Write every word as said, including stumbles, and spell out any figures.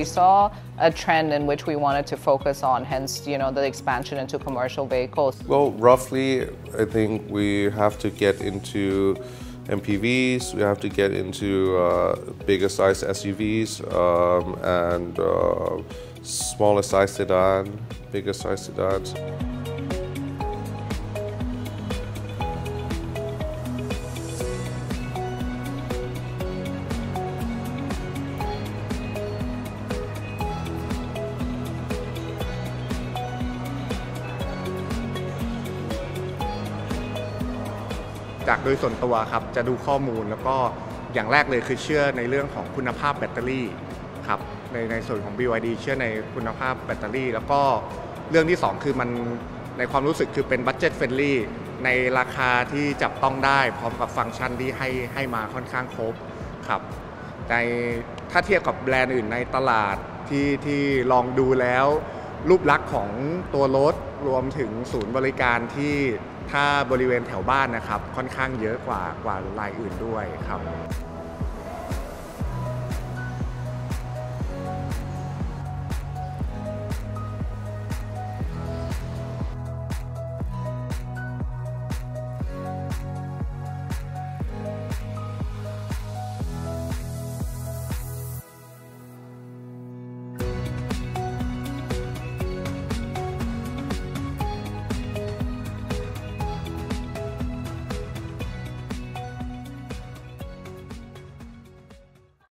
We saw a trend in which we wanted to focus on, hence, you know, the expansion into commercial vehicles. Well, roughly, I think we have to get into M P Vs, we have to get into uh, bigger size S U Vs um, and uh, smaller size sedan, bigger size sedans.จากโดยส่วนตัวครับจะดูข้อมูลแล้วก็อย่างแรกเลยคือเชื่อในเรื่องของคุณภาพแบตเตอรี่ครับในในส่วนของ บี วาย ดี เชื่อในคุณภาพแบตเตอรี่แล้วก็เรื่องที่สองคือมันในความรู้สึกคือเป็นบัดเจ็ตเฟรนลี่ในราคาที่จับต้องได้พร้อมกับฟังก์ชันที่ให้ให้มาค่อนข้างครบครับในถ้าเทียบกับแบรนด์อื่นในตลาดที่ที่ลองดูแล้วรูปลักษณ์ของตัวรถรวมถึงศูนย์บริการที่ถ้าบริเวณแถวบ้านนะครับค่อนข้างเยอะกว่ากว่ารายอื่นด้วยครับ